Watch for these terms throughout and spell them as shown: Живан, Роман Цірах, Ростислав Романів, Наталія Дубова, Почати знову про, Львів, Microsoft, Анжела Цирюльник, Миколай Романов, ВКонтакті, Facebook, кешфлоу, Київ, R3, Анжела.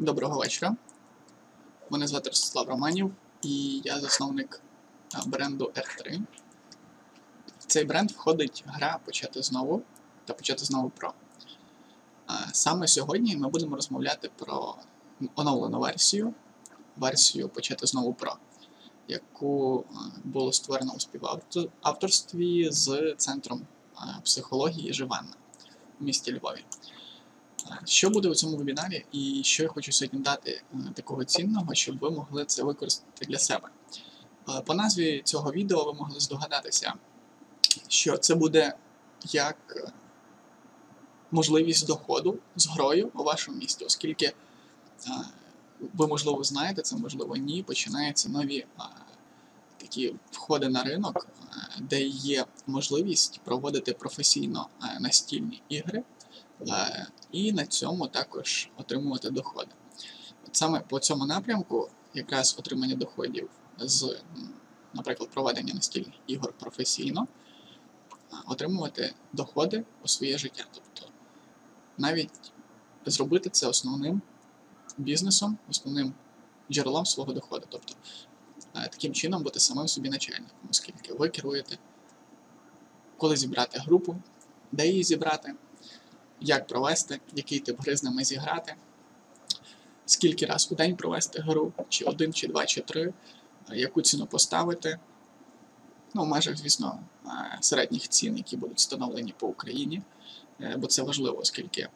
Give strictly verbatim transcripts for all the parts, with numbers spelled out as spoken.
Доброго вечора. Мене звати Ростислав Романів і я засновник бренду ар три. В цей бренд входить гра «Почати знову» та «Почати знову про». Саме сьогодні ми будемо розмовляти про оновлену версію, версію «Почати знову про», яку було створено у співавторстві з Центром психології Живана у місті Львові. Що буде у цьому вебінарі і що я хочу сьогодні дати такого цінного, щоб ви могли це використати для себе? По назві цього відео ви могли здогадатися, що це буде як можливість доходу з грою у вашому місті, оскільки ви, можливо, знаєте, це, можливо, ні, починаються нові такі входи на ринок, де є можливість проводити професійно настільні ігри, і на цьому також отримувати доходи. Саме по цьому напрямку якраз отримання доходів з, наприклад, проведення настільних ігор професійно, отримувати доходи у своє життя. Тобто навіть зробити це основним бізнесом, основним джерелом свого доходу. Тобто таким чином бути самим собі начальником, оскільки ви керуєте, коли зібрати групу, де її зібрати, як провести, який тип гри з ними зіграти, скільки раз у день провести гру, чи один, чи два, чи три, яку ціну поставити, ну, в межах, звісно, середніх цін, які будуть встановлені по Україні, бо це важливо, оскільки,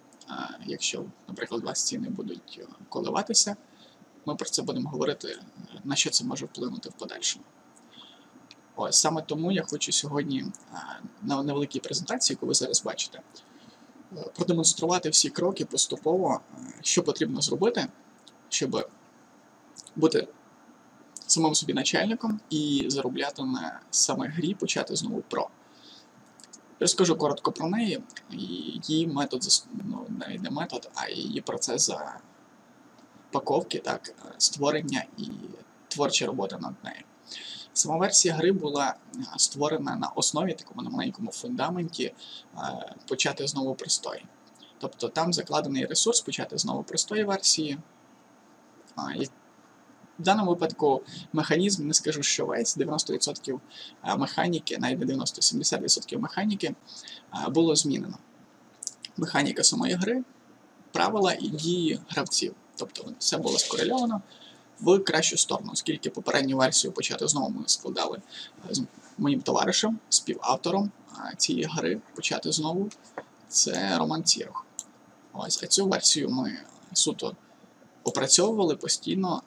якщо, наприклад, у вас ціни будуть коливатися, ми про це будемо говорити, на що це може вплинути в подальшому. Ось, саме тому я хочу сьогодні на невеликій презентації, яку ви зараз бачите, продемонструвати всі кроки поступово, що потрібно зробити, щоб бути самим собі начальником і заробляти на саме грі «Почати знову про». Я розкажу коротко про неї, її метод, ну, навіть не метод, а її процес запаковки, так, створення і творча робота над нею. Сама версія гри була створена на основі, такому маленькому фундаменті, «Почати знову простої». Тобто там закладений ресурс «Почати знову простої» версії. І в даному випадку механізм, не скажу, що весь, дев'яносто відсотків механіки, навіть дев'яносто-сімдесят відсотків механіки було змінено. Механіка самої гри, правила і дії гравців. Тобто все було скорельовано в кращу сторону, оскільки попередню версію «Почати знову» ми складали з моїм товаришем, співавтором цієї гри «Почати знову» – це Роман Цірах. Ось, а цю версію ми суто опрацьовували постійно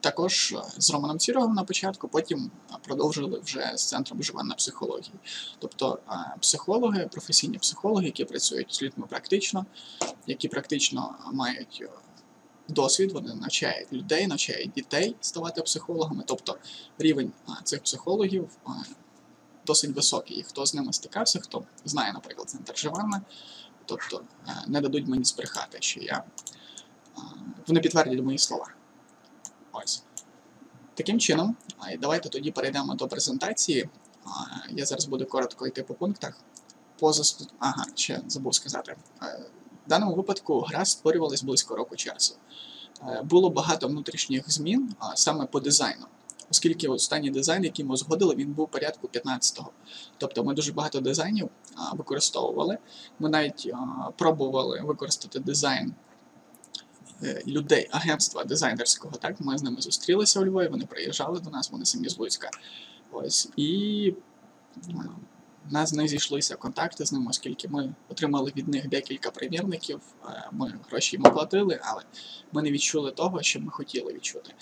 також з Романом Цірахом на початку, потім продовжили вже з Центром Живан психології. Тобто психологи, професійні психологи, які працюють з людьми практично, які практично мають досвід, вони навчають людей, навчають дітей ставати психологами, тобто рівень цих психологів досить високий. І хто з ними стикався, хто знає, наприклад, Центр Живана, тобто не дадуть мені збрехати, що я... вони підтвердять мої слова. Ось. Таким чином, давайте тоді перейдемо до презентації. Я зараз буду коротко йти по пунктах. Поза... Ага, ще забув сказати. В даному випадку гра створювалась близько року часу. Було багато внутрішніх змін саме по дизайну, оскільки останній дизайн, який ми згодили, він був порядку п'ятнадцятого. Тобто ми дуже багато дизайнів використовували. Ми навіть пробували використати дизайн людей, агентства дизайнерського. Так? Ми з ними зустрілися у Львові, вони приїжджали до нас, вони самі з Луцька. Ось. І... У нас не зійшлися контакти з ними, оскільки ми отримали від них декілька примірників, ми гроші їм оплатили, але ми не відчули того, що ми хотіли відчути.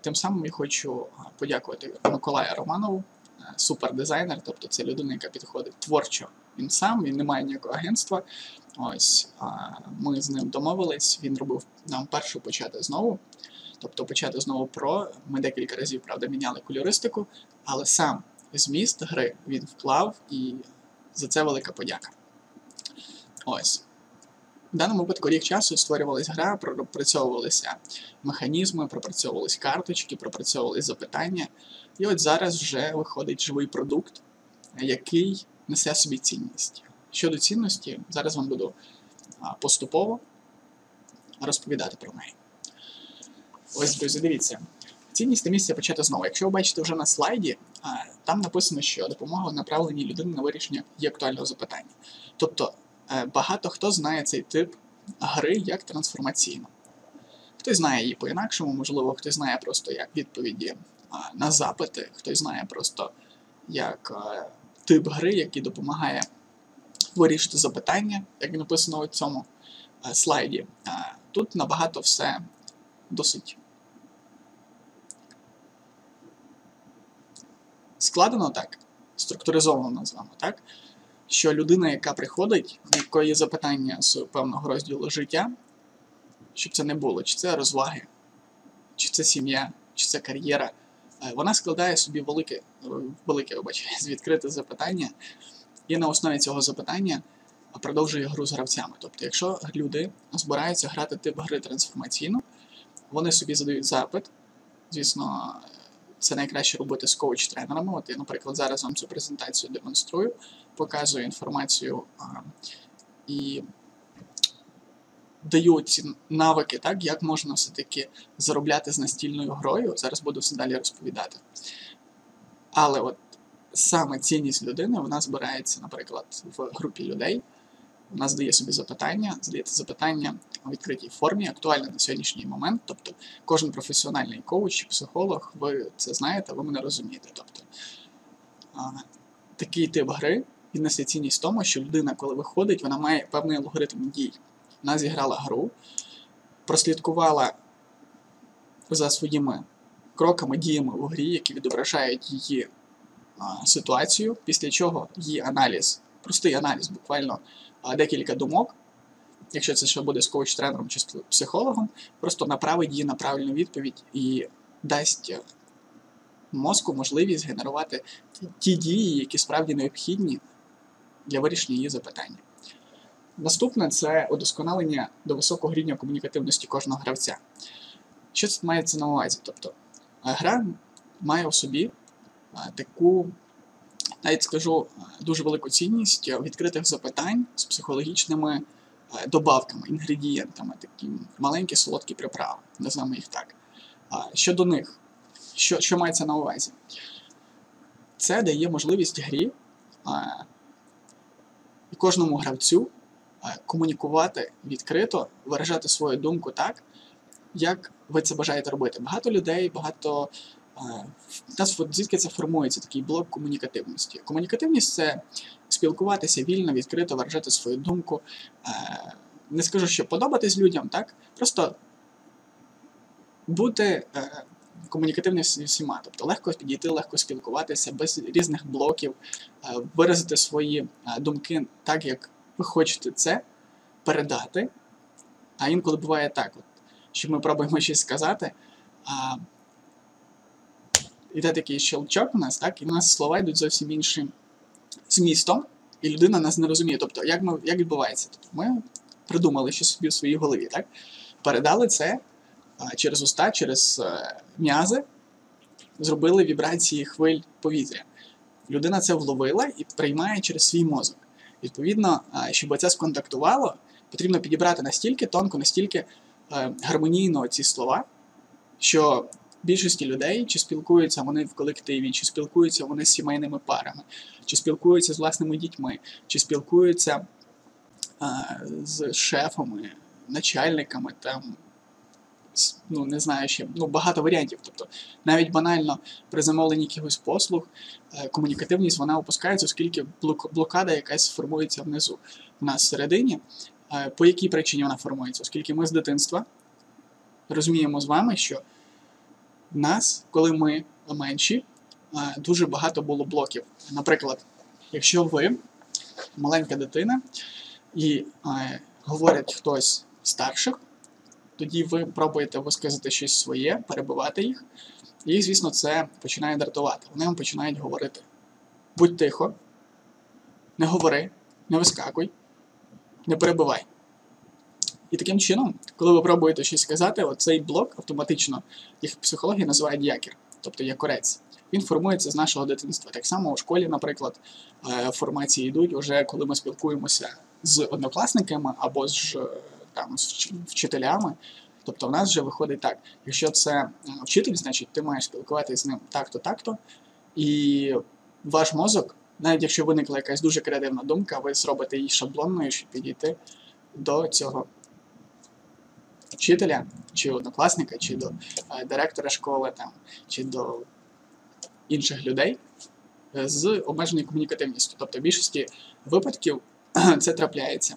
Тим самим я хочу подякувати Миколаю Романову, супердизайнер, тобто це людина, яка підходить творчо. Він сам, він не має ніякого агентства. Ось, ми з ним домовились, він робив нам першу «Почати знову». Тобто «Почати знову про». Ми декілька разів, правда, міняли кольористику, але сам зміст гри він вклав, і за це велика подяка. Ось. В даному випадку рік часу створювалася гра, пропрацьовувалися механізми, пропрацьовувалися карточки, пропрацьовувалися запитання. І от зараз вже виходить живий продукт, який несе собі цінність. Щодо цінності, зараз вам буду поступово розповідати про неї. Ось, друзі, дивіться. Цінність та місія почати знову. Якщо ви бачите вже на слайді, там написано, що допомога направлена людині на вирішення її актуального запитання. Тобто, багато хто знає цей тип гри як трансформаційну. Хтось знає її по-інакшому, можливо, хтось знає просто як відповіді на запити, хтось знає просто як тип гри, який допомагає вирішити запитання, як написано у цьому слайді. Тут набагато все досить складено так, структуризовано з вами, так? Що людина, яка приходить, в якої є запитання з певного розділу життя, щоб це не було, чи це розваги, чи це сім'я, чи це кар'єра, вона складає собі велике, велике, вибачте, відкрите запитання і на основі цього запитання продовжує гру з гравцями. Тобто, якщо люди збираються грати тип гри трансформаційно, вони собі задають запит, звісно, це найкраще робити з коуч-тренерами. От я, наприклад, зараз вам цю презентацію демонструю, показую інформацію а, і даю ці навики, так, як можна все-таки заробляти з настільною грою. Зараз буду все далі розповідати. Але от саме цінність людини, вона збирається, наприклад, в групі людей. Вона здає собі запитання, задається запитання у відкритій формі, актуальне на сьогоднішній момент. Тобто кожен професіональний коуч, психолог, ви це знаєте, ви мене розумієте. Тобто а, такий тип гри віднесе цінність в тому, що людина, коли виходить, вона має певний алгоритм дій. Вона зіграла гру, прослідкувала за своїми кроками, діями в грі, які відображають її а, ситуацію, після чого її аналіз, простий аналіз, буквально декілька думок, якщо це ще буде з коуч-тренером чи з психологом, просто направить її на правильну відповідь і дасть мозку можливість генерувати ті дії, які справді необхідні для вирішення її запитання. Наступне – це удосконалення до високого рівня комунікативності кожного гравця. Що це мається на увазі? Тобто, гра має у собі таку, навіть скажу, дуже велику цінність відкритих запитань з психологічними добавками, інгредієнтами, такі маленькі солодкі приправи, називаємо їх так. Щодо них, що, що мається на увазі? Це дає можливість грі і кожному гравцю комунікувати відкрито, виражати свою думку так, як ви це бажаєте робити. Багато людей, багато... звідки це формується, такий блок комунікативності. Комунікативність – це спілкуватися вільно, відкрито, виражати свою думку. Не скажу, що подобатись людям, так? Просто бути комунікативним з усіма. Тобто легко підійти, легко спілкуватися, без різних блоків, виразити свої думки так, як ви хочете це передати. А інколи буває так, от, що ми пробуємо щось сказати, а іде такий щелчок у нас, так, і в нас слова йдуть зовсім іншим змістом, і людина нас не розуміє. Тобто, як, ми, як відбувається? Тобто, ми придумали щось собі в своїй голові, так? Передали це а, через уста, через а, м'язи, зробили вібрації хвиль повітря. Людина це вловила і приймає через свій мозок. Відповідно, а, щоб це сконтактувало, потрібно підібрати настільки тонко, настільки а, гармонійно ці слова, що... більшості людей, чи спілкуються вони в колективі, чи спілкуються вони з сімейними парами, чи спілкуються з власними дітьми, чи спілкуються а, з шефами, начальниками, там, ну, не знаю ще, ну, багато варіантів. Тобто, навіть банально при замовленні якихось послуг а, комунікативність, вона опускається, оскільки блокада якась формується внизу. У нас всередині. А, по якій причині вона формується? Оскільки ми з дитинства розуміємо з вами, що нас, коли ми менші, дуже багато було блоків. Наприклад, якщо ви маленька дитина і е, говорить хтось старших, тоді ви пробуєте висказати щось своє, перебивати їх, і, звісно, це починає дратувати. Вони вам починають говорити. Будь тихо, не говори, не вискакуй, не перебивай. І таким чином, коли ви пробуєте щось сказати, оцей блок автоматично, їх психологи називають якір, тобто якорець. Він формується з нашого дитинства. Так само у школі, наприклад, формації йдуть уже, коли ми спілкуємося з однокласниками або з там з вчителями. Тобто в нас вже виходить так, якщо це вчитель, значить ти маєш спілкуватися з ним так-то, так-то, і ваш мозок, навіть якщо виникла якась дуже креативна думка, ви зробите її шаблонною, щоб підійти до цього вчителя, чи однокласника, чи до е, директора школи, там, чи до інших людей е, з обмеженою комунікативністю. Тобто в більшості випадків це трапляється.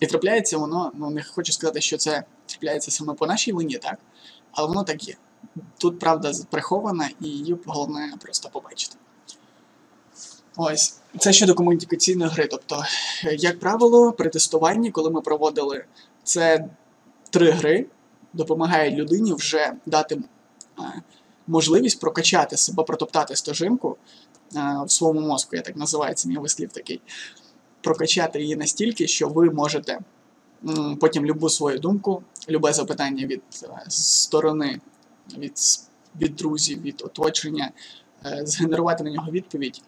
І трапляється воно, ну не хочу сказати, що це трапляється саме по нашій вині, так? Але воно так є. Тут правда прихована і її головне просто побачити. Ось, це щодо комунікаційної гри. Тобто, як правило, при тестуванні, коли ми проводили це три гри, допомагає людині вже дати можливість прокачати себе, протоптати стежинку в своєму мозку, я так називаю, це мій вислів такий. Прокачати її настільки, що ви можете потім любу свою думку, любе запитання від сторони, від, від друзів, від оточення, згенерувати на нього відповідь,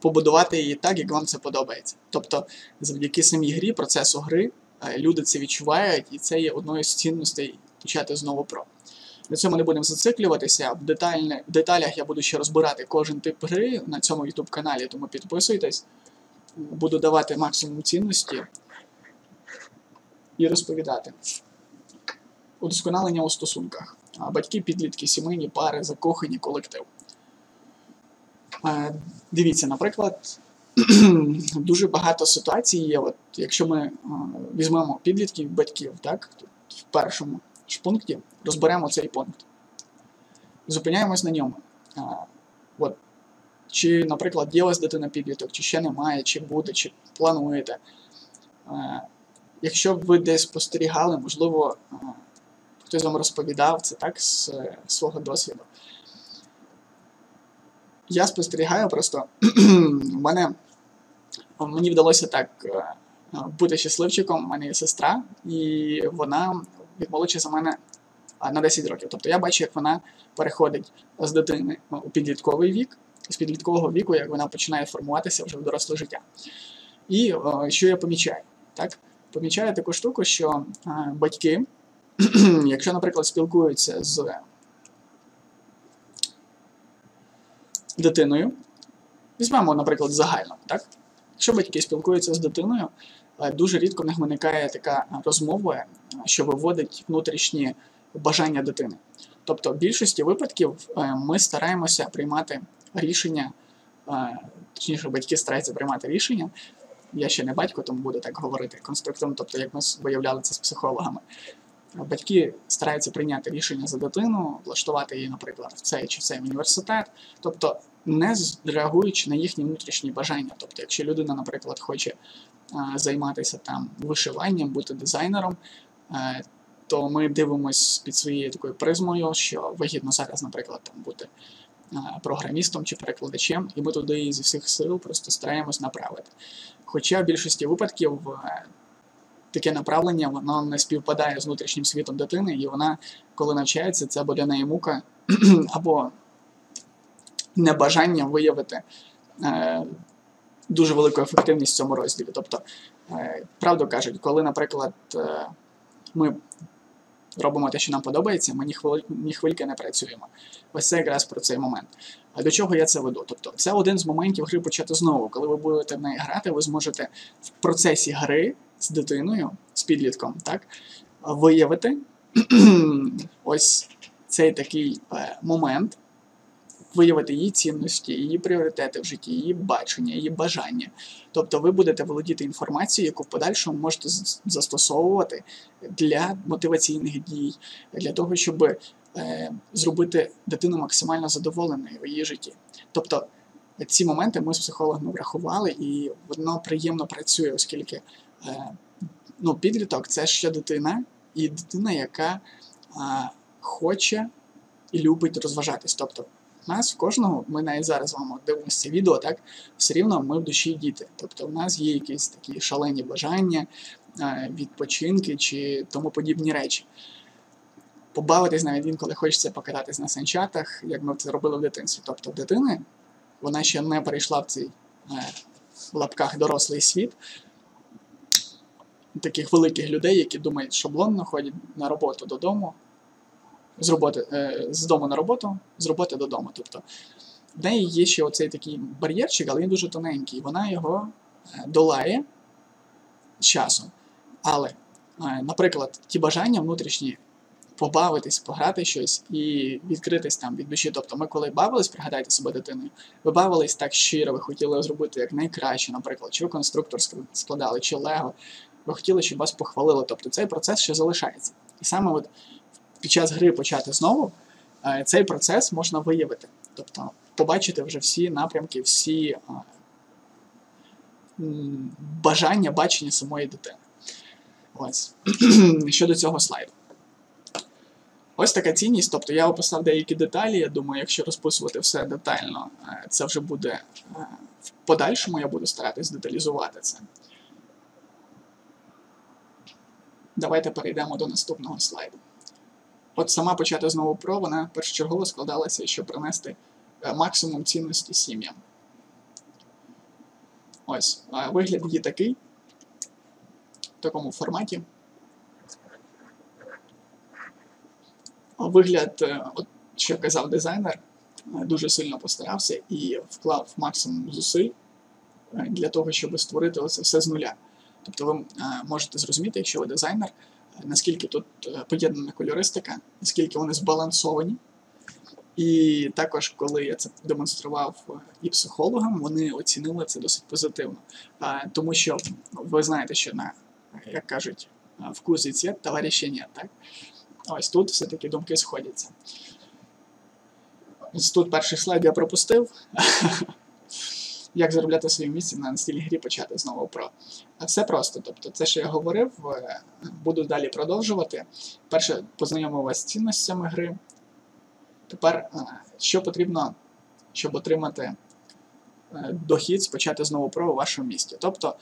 побудувати її так, як вам це подобається. Тобто, завдяки самій грі, процесу гри, люди це відчувають, і це є одною з цінностей почати знову про. На цьому не будемо зациклюватися, в, детальне, в деталях я буду ще розбирати кожен тип гри на цьому ютуб-каналі, тому підписуйтесь. Буду давати максимум цінності і розповідати. Удосконалення у стосунках. Батьки, підлітки, сімейні, пари, закохані, колектив. Дивіться, наприклад, дуже багато ситуацій є. От, якщо ми візьмемо підлітків, батьків, так, в першому ж пункті, розберемо цей пункт. Зупиняємось на ньому. От. Чи, наприклад, є у вас дитина підліток, чи ще немає, чи буде, чи плануєте. Якщо ви десь спостерігали, можливо, хтось вам розповідав це так з свого досвіду. Я спостерігаю просто, в мене, мені вдалося так бути щасливчиком, у мене є сестра, і вона відмолодша за мене на десять років. Тобто я бачу, як вона переходить з дитини у підлітковий вік, з підліткового віку, як вона починає формуватися вже в доросле життя. І о, що я помічаю? Так? Помічаю таку штуку, що е, батьки, якщо, наприклад, спілкуються з дитиною, візьмемо, наприклад, загально, так? Якщо батьки спілкуються з дитиною, е, дуже рідко в них виникає така розмова, що виводить внутрішні бажання дитини. Тобто, в більшості випадків е, ми стараємося приймати рішення, точніше, батьки стараються приймати рішення, я ще не батько, тому буду так говорити конструктивно, тобто як ми виявляли це з психологами. Батьки стараються прийняти рішення за дитину, влаштувати її, наприклад, в цей чи в цей університет, тобто не реагуючи на їхні внутрішні бажання. Тобто, якщо людина, наприклад, хоче займатися там вишиванням, бути дизайнером, то ми дивимося під своєю такою призмою, що вигідно зараз, наприклад, там бути програмістом чи перекладачем, і ми туди її зі всіх сил просто стараємось направити. Хоча в більшості випадків таке направлення, воно не співпадає з внутрішнім світом дитини, і вона, коли навчається, це або для неї мука, або небажання виявити е, дуже велику ефективність в цьому розділі. Тобто, е, правду кажуть, коли, наприклад, е, ми робимо те, що нам подобається, ми ні, хвиль, ні хвильки не працюємо. Ось це якраз про цей момент. А до чого я це веду? Тобто, це один з моментів гри почати знову. Коли ви будете в неї грати, ви зможете в процесі гри з дитиною, з підлітком, так, виявити ось цей такий е, момент, виявити її цінності, її пріоритети в житті, її бачення, її бажання. Тобто ви будете володіти інформацією, яку в подальшому можете застосовувати для мотиваційних дій, для того, щоб е, зробити дитину максимально задоволеною в її житті. Тобто ці моменти ми з психологами врахували, і воно приємно працює, оскільки е, ну, підліток – це ще дитина, і дитина, яка е, хоче і любить розважатись. Тобто, нас в кожного, ми навіть зараз з вами дивимося це відео, так, все рівно ми в душі діти. Тобто в нас є якісь такі шалені бажання, відпочинки чи тому подібні речі. Побавитись навіть інколи хочеться покататись на санчатах, як ми це робили в дитинстві. Тобто дитина, вона ще не перейшла в цей в лапках дорослий світ, таких великих людей, які думають шаблонно, ходять на роботу додому, з роботи, е, з дому на роботу, з роботи додому. Тобто в неї є ще оцей такий бар'єрчик, але він дуже тоненький, вона його долає часом. Але, е, наприклад, ті бажання внутрішні побавитись, пограти щось і відкритись там від душі. Тобто ми коли бавились, пригадайте себе дитиною, ви бавились так щиро, ви хотіли зробити як найкраще, наприклад, чи ви конструктор складали, чи лего, ви хотіли, щоб вас похвалили. Тобто цей процес ще залишається. І саме от під час гри почати знову цей процес можна виявити. Тобто побачити вже всі напрямки, всі бажання, бачення самої дитини. Ось. Щодо цього слайду. Ось така цінність, тобто я описав деякі деталі, я думаю, якщо розписувати все детально, це вже буде в подальшому, я буду старатись деталізувати це. Давайте перейдемо до наступного слайду. От сама «Почати знову про» вона першочергово складалася, щоб принести максимум цінності сім'ям. Ось, вигляд її такий, в такому форматі. Вигляд, от, що казав дизайнер, дуже сильно постарався і вклав максимум зусиль для того, щоб створити це все з нуля. Тобто ви можете зрозуміти, якщо ви дизайнер, наскільки тут поєднана кольористика, наскільки вони збалансовані. І також, коли я це демонстрував і психологам, вони оцінили це досить позитивно. Тому що ви знаєте, що на, як кажуть, вкус і цвіт товариші нет, так? Ось тут все-таки думки сходяться. Ось тут перший слайд я пропустив. Як заробляти своє місце на настільній грі «Почати знову про». Все просто, тобто це, що я говорив, буду далі продовжувати. Перше, познайомив вас з цінностями гри. Тепер, що потрібно, щоб отримати дохід з «Почати знову про» у вашому місті. Тобто,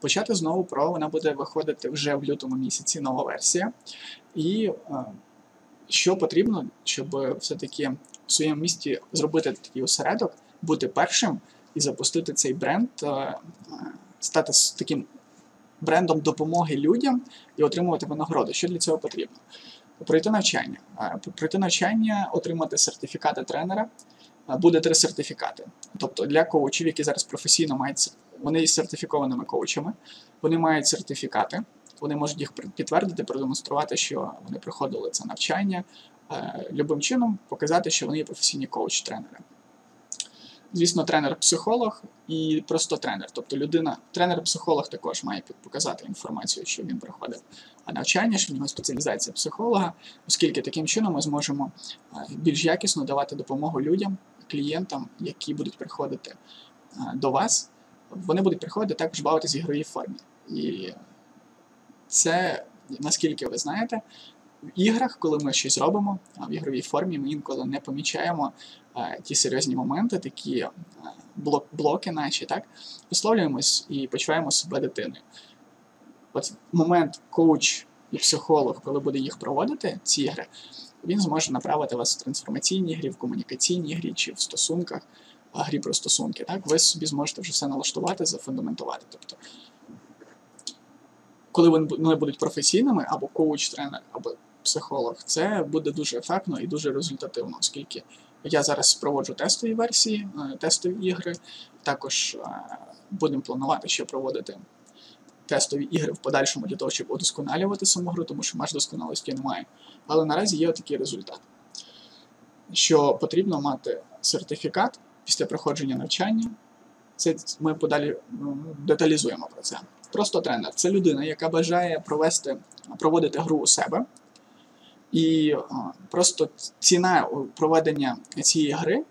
«Почати знову про» вона буде виходити вже в лютому місяці, нова версія. І що потрібно, щоб все-таки в своєму місті зробити такий осередок, бути першим і запустити цей бренд, стати таким брендом допомоги людям і отримувати винагороду. Що для цього потрібно? Пройти навчання. Пройти навчання, отримати сертифікати тренера. Буде три сертифікати. Тобто для коучів, які зараз професійно мають, вони є сертифікованими коучами, вони мають сертифікати, вони можуть їх підтвердити, продемонструвати, що вони проходили це навчання, любим чином показати, що вони є професійні коуч-тренери. Звісно, тренер-психолог і просто тренер. Тобто людина, тренер-психолог також має показати інформацію, що він проходив навчання, що в нього спеціалізація психолога, оскільки таким чином ми зможемо більш якісно давати допомогу людям, клієнтам, які будуть приходити до вас. Вони будуть приходити також бавитися в ігровій формі. І це, наскільки ви знаєте, в іграх, коли ми щось робимо, в ігровій формі ми інколи не помічаємо е, ті серйозні моменти, такі е, блок, блоки наші, так? Висловлюємось і почуваємо себе дитиною. От момент коуч і психолог, коли буде їх проводити, ці ігри, він зможе направити вас в трансформаційні грі, в комунікаційні грі чи в стосунках, грі про стосунки, так? Ви собі зможете вже все налаштувати, зафундаментувати. Тобто, коли вони будуть професійними, або коуч-тренер, або психолог, це буде дуже ефектно і дуже результативно, оскільки я зараз проводжу тестові версії, тестові ігри, також будемо планувати ще проводити тестові ігри в подальшому для того, щоб удосконалювати саму гру, тому що майже досконалості немає. Але наразі є такий результат, що потрібно мати сертифікат після проходження навчання, це ми подалі деталізуємо про це. Просто тренер – це людина, яка бажає провести, проводити гру у себе. І просто ціна проведення цієї гри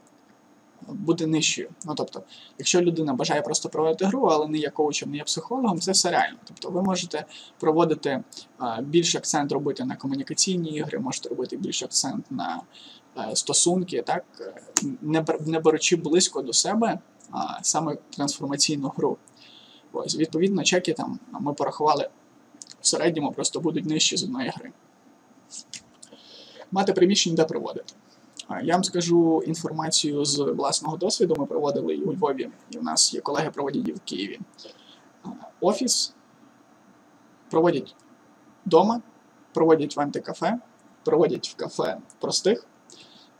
буде нижчою. Ну, тобто, якщо людина бажає просто проводити гру, але не є коучем, не є психологом, це все реально. Тобто ви можете проводити більший акцент робити на комунікаційні ігри, можете робити більший акцент на стосунки, так? Не, не беручи близько до себе а, саме трансформаційну гру. Ось, відповідно, чеки там ми порахували в середньому, просто будуть нижчі з одної гри. Мати приміщення, де проводити. Я вам скажу інформацію з власного досвіду. Ми проводили і у Львові, і в нас є колеги проводять і в Києві. Офіс проводять вдома, проводять в антикафе, проводять в кафе простих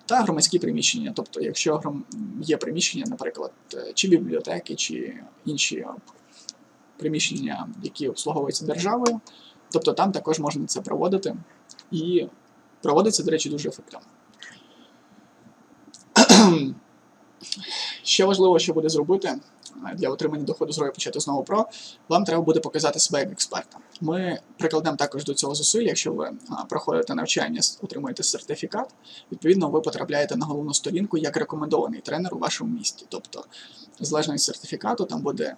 та громадські приміщення. Тобто, якщо є приміщення, наприклад, чи бібліотеки, чи інші приміщення, які обслуговуються державою, тобто там також можна це проводити. І проводиться, до речі, дуже ефективно. Ще важливо, що буде зробити для отримання доходу з рою «Почати знову про», вам треба буде показати себе як експерта. Ми прикладемо також до цього зусиль, якщо ви проходите навчання, отримуєте сертифікат, відповідно ви потрапляєте на головну сторінку як рекомендований тренер у вашому місті. Тобто, залежно від сертифікату, там буде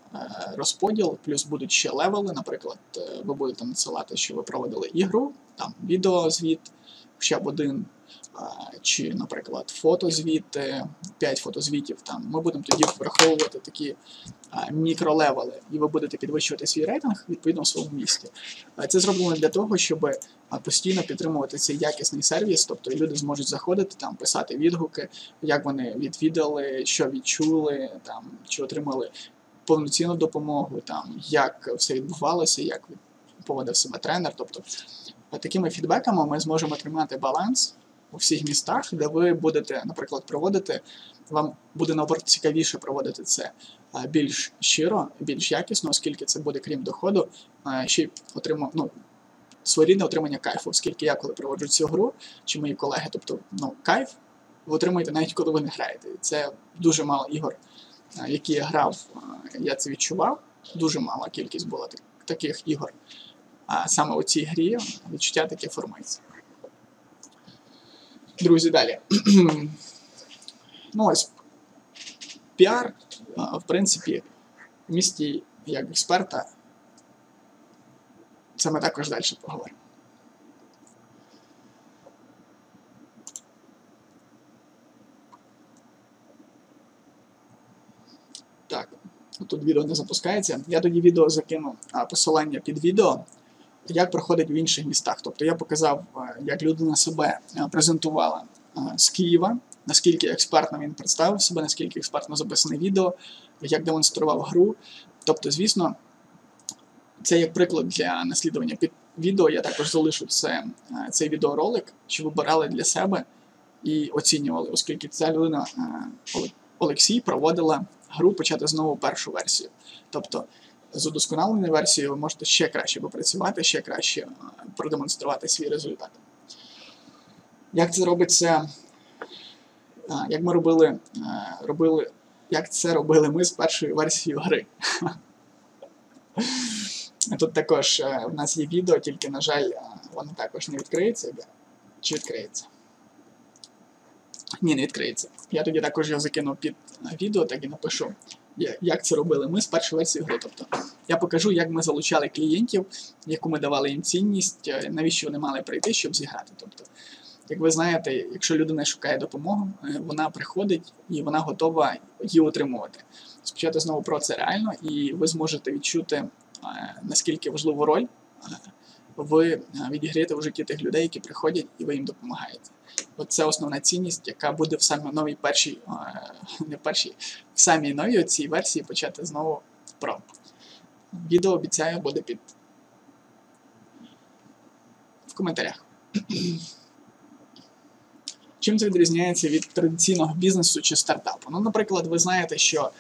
розподіл, плюс будуть ще левели, наприклад, ви будете надсилати, що ви проводили ігру, там відеозвіт, хоча б один, чи, наприклад, фотозвіти, п'ять фотозвітів. Там. Ми будемо тоді враховувати такі мікролевели, і ви будете підвищувати свій рейтинг відповідно у своєму місті. Це зроблено для того, щоб постійно підтримувати цей якісний сервіс, тобто люди зможуть заходити, там, писати відгуки, як вони відвідали, що відчули, там, чи отримали повноцінну допомогу, там, як все відбувалося, як поводив себе тренер. Тобто, такими фідбеками ми зможемо тримати баланс у всіх містах, де ви будете, наприклад, проводити, вам буде набагато цікавіше проводити це більш щиро, більш якісно, оскільки це буде, крім доходу, ще й отримав, ну, своєрідне отримання кайфу, оскільки я, коли проводжу цю гру, чи мої колеги, тобто, ну, кайф ви отримуєте навіть, коли ви не граєте. Це дуже мало ігор, які я грав, я це відчував, дуже мала кількість була таких ігор. А саме у цій грі відчуття таке формується. Друзі, далі. Ну ось, піар, в принципі, в місті як експерта, це ми також далі поговоримо. Так, тут відео не запускається. Я тоді відео закину, посилання під відео, як проходить в інших містах. Тобто я показав, як людина себе презентувала з Києва, наскільки експертно він представив себе, наскільки експертно записане відео, як демонстрував гру. Тобто, звісно, це як приклад для наслідування під відео. Я також залишу це, цей відеоролик, що вибирали для себе і оцінювали, оскільки ця людина, Олексій, проводила гру «Почати знову першу версію». Тобто, з удосконаленою версією ви можете ще краще попрацювати, ще краще продемонструвати свій результат. Як це робиться, як ми робили, робили, як це робили ми з першою версією гри? Тут також в нас є відео, тільки, на жаль, воно також не відкриється. Чи відкриється? Ні, не відкриється. Я тоді також його закину під відео, так і напишу, як це робили ми з першої версії гри. Тобто, я покажу, як ми залучали клієнтів, яку ми давали їм цінність, навіщо вони мали прийти, щоб зіграти. Тобто, як ви знаєте, якщо людина шукає допомогу, вона приходить і вона готова її отримувати. Спочатку знову про це реально, і ви зможете відчути, наскільки важливу роль ви відіграєте в житті тих людей, які приходять, і ви їм допомагаєте. От це основна цінність, яка буде в самій новій першій, не першій, в самій новій цій версії «Почати знову про». Відео, обіцяю, буде під в коментарях. Чим це відрізняється від традиційного бізнесу чи стартапу? Ну, наприклад, ви знаєте, що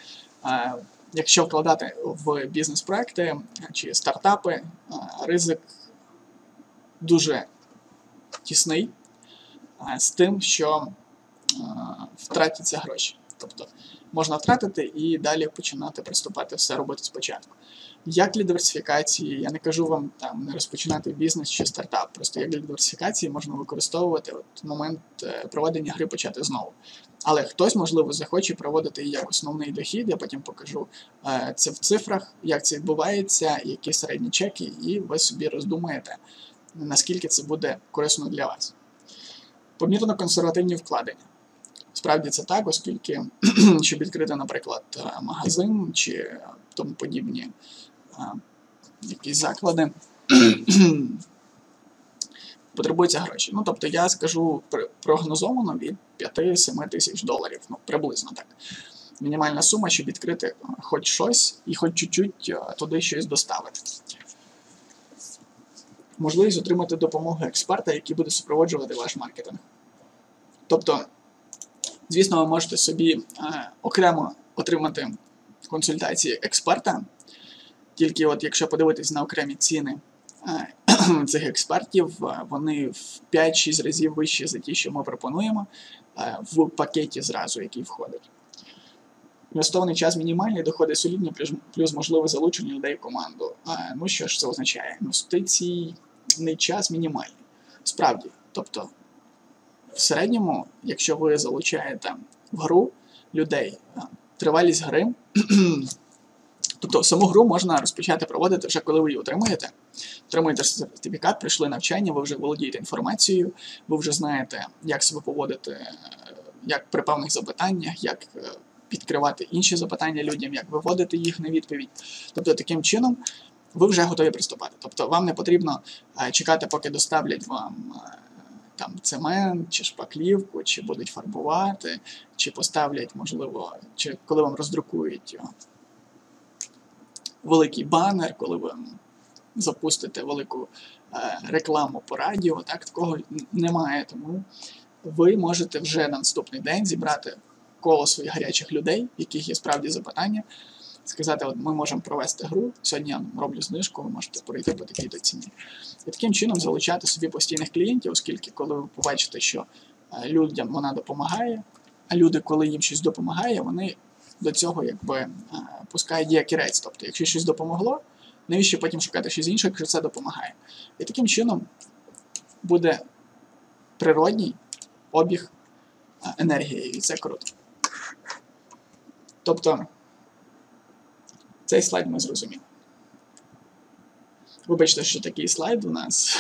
е, якщо вкладати в бізнес-проекти чи стартапи, е, ризик дуже тісний, з тим, що е, втратяться гроші. Тобто, можна втратити і далі починати приступати все робити спочатку. Як для диверсифікації, я не кажу вам там не розпочинати бізнес чи стартап, просто як для диверсифікації можна використовувати от момент проведення гри «Почати знову». Але хтось, можливо, захоче проводити її як основний дохід, я потім покажу е, це в цифрах, як це відбувається, які середні чеки, і ви собі роздумаєте, наскільки це буде корисно для вас. Помірно консервативні вкладення. Справді це так, оскільки, щоб відкрити, наприклад, магазин чи тому подібні а, якісь заклади, потребуються гроші. Ну, тобто, я скажу прогнозовано від п'яти-семи тисяч доларів, ну, приблизно так. Мінімальна сума, щоб відкрити хоч щось і хоч чуть-чуть туди щось доставити. можливість отримати допомогу експерта, який буде супроводжувати ваш маркетинг. Тобто, звісно, ви можете собі е, окремо отримати консультації експерта, тільки от якщо подивитись на окремі ціни е, цих експертів, вони в п'ять-шість разів вищі за ті, що ми пропонуємо, е, в пакеті зразу, який входить. Інвестований час мінімальний, доходи солідні, плюс можливе залучення людей в команду. Е, ну що ж це означає? Інвестиційний час мінімальний. Справді, тобто, в середньому, якщо ви залучаєте в гру людей, тривалість гри, тобто саму гру можна розпочати проводити вже коли ви її отримаєте. Отримуєте сертифікат, прийшли навчання, ви вже володієте інформацією, ви вже знаєте, як себе поводити, як при певних запитаннях, як підкривати інші запитання людям, як виводити їх на відповідь. Тобто таким чином ви вже готові приступати. Тобто вам не потрібно чекати, поки доставлять вам там цемент, чи шпаклівку, чи будуть фарбувати, чи поставлять, можливо, чи коли вам роздрукують о, великий банер, коли ви запустите велику е, рекламу по радіо, так, такого немає. Тому ви можете вже на наступний день зібрати коло своїх гарячих людей, яких є справді запитання, сказати, от ми можемо провести гру, сьогодні я роблю знижку, ви можете пройти по такій-то ціні. І таким чином залучати собі постійних клієнтів, оскільки коли ви побачите, що людям вона допомагає, а люди, коли їм щось допомагає, вони до цього якби пускають якірець. Тобто, якщо щось допомогло, навіщо потім шукати щось інше, якщо це допомагає. І таким чином буде природній обіг енергії, і це круто. Тобто, цей слайд ми зрозуміли. Вибачте, що такий слайд у нас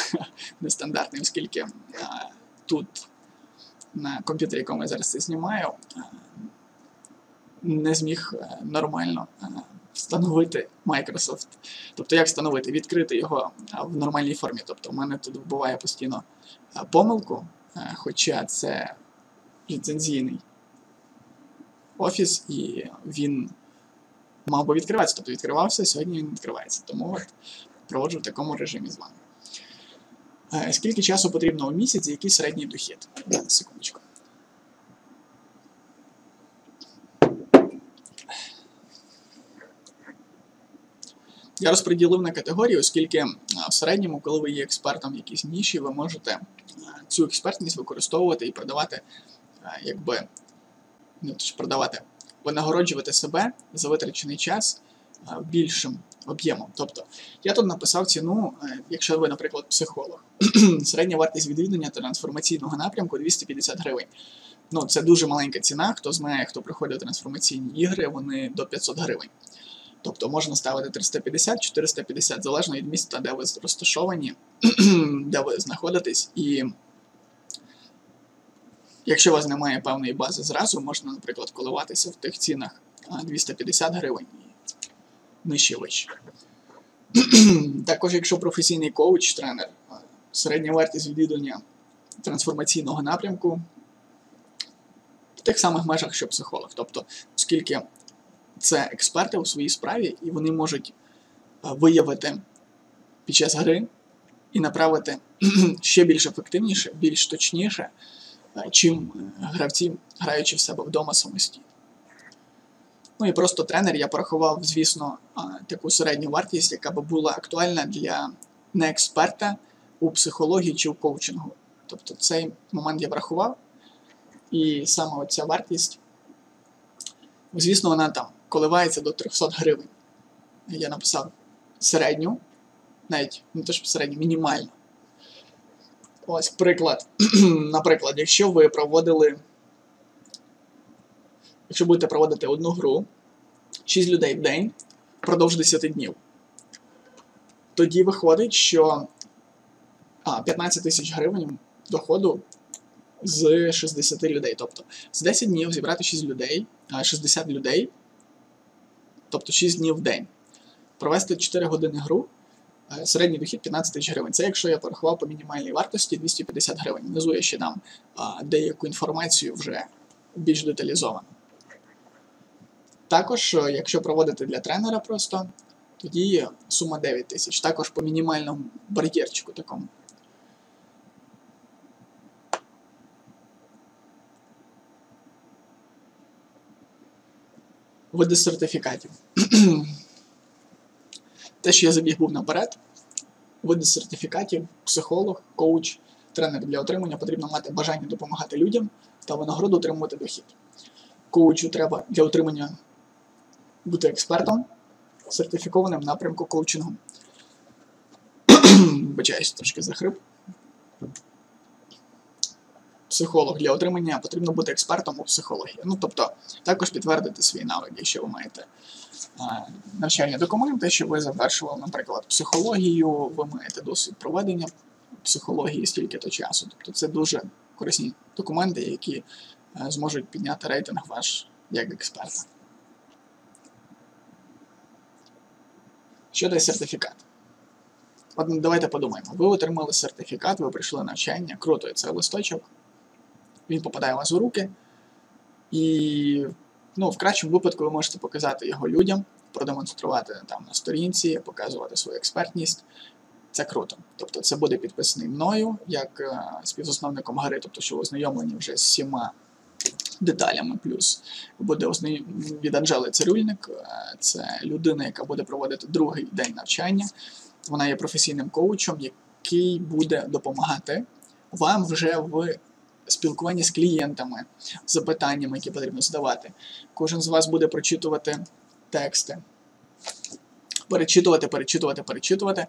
нестандартний, оскільки а, тут на комп'ютері, якому я зараз це знімаю, а, не зміг а, нормально а, встановити Microsoft. Тобто як встановити? Відкрити його а, в нормальній формі. Тобто в мене тут буває постійно а, помилку, а, хоча це ліцензійний офіс і він мав би відкриватися, тобто відкривався, сьогодні він відкривається, тому от проводжу в такому режимі з вами. Е, скільки часу потрібно у місяць і який середній дохід? Зараз, секундочку. Я розподілив на категорії, оскільки в середньому, коли ви є експертом в якійсь ніші, ви можете цю експертність використовувати і продавати, якби, ну, тож продавати, винагороджувати себе за витрачений час а, більшим об'ємом. Тобто, я тут написав ціну, якщо ви, наприклад, психолог. Середня вартість відвідування трансформаційного напрямку двісті п'ятдесят гривень. Ну, це дуже маленька ціна, хто знає, хто приходить у трансформаційні ігри, вони до п'ятсот гривень. Тобто, можна ставити триста п'ятдесят - чотириста п'ятдесят, залежно від міста, де ви розташовані, де ви знаходитесь, і якщо у вас немає певної бази зразу, можна, наприклад, коливатися в тих цінах двісті п'ятдесят гривень і нижче-вище. Також, якщо професійний коуч, тренер, середня вартість відвідування трансформаційного напрямку в тих самих межах, що психолог. Тобто, оскільки це експерти у своїй справі, і вони можуть виявити під час гри і направити ще більш ефективніше, більш точніше, чим гравці, граючи в себе вдома самостійно. Ну і просто тренер, я порахував, звісно, таку середню вартість, яка би була актуальна для не експерта у психології чи у коучингу. Тобто цей момент я врахував, і саме оця вартість, звісно, вона там коливається до трьохсот гривень. Я написав середню, навіть не те, що середню, мінімальну. Ось приклад, наприклад, якщо ви проводили, якщо будете проводити одну гру, шість людей в день, впродовж десяти днів, тоді виходить, що а, п'ятнадцять тисяч гривень доходу з шістдесяти людей. Тобто з десяти днів зібрати шість людей, шістдесят людей, тобто шість днів в день, провести чотири години гру, середній дохід п'ятнадцять тисяч гривень. Це якщо я порахував по мінімальній вартості двісті п'ятдесят гривень. Внизу я ще дам а, деяку інформацію вже більш деталізовану. Також, якщо проводити для тренера просто, Тоді сума дев'ять тисяч, також по мінімальному бар'єрчику такому. Види сертифікатів. Те, що я забіг був наперед. Види сертифікатів, психолог, коуч, тренер. Для отримання потрібно мати бажання допомагати людям та винагороду отримувати дохід. Коучу треба для отримання бути експертом, сертифікованим в напрямку коучингу. Вибачаюсь, трошки захрип. Психолог. Для отримання потрібно бути експертом у психології. Ну, тобто, також підтвердити свій навик, якщо ви маєте е, навчальні документи, що ви завершили, наприклад, психологію, ви маєте досвід проведення психології стільки-то часу. Тобто це дуже корисні документи, які е, зможуть підняти рейтинг ваш як експерта. Що дає сертифікат? От, давайте подумаємо. Ви отримали сертифікат, ви прийшли на навчання, круто, це листочок. Він попадає у вас у руки, і ну, в кращому випадку ви можете показати його людям, продемонструвати там на сторінці, показувати свою експертність. Це круто. Тобто це буде підписаний мною, як е, співзасновником гри, тобто що ознайомлені вже з всіма деталями. Плюс буде ознай... від Анжели Цирюльник, це людина, яка буде проводити другий день навчання. Вона є професійним коучем, який буде допомагати вам вже в спілкуванні з клієнтами, запитаннями, які потрібно задавати. Кожен з вас буде прочитувати тексти. Перечитувати, перечитувати, перечитувати.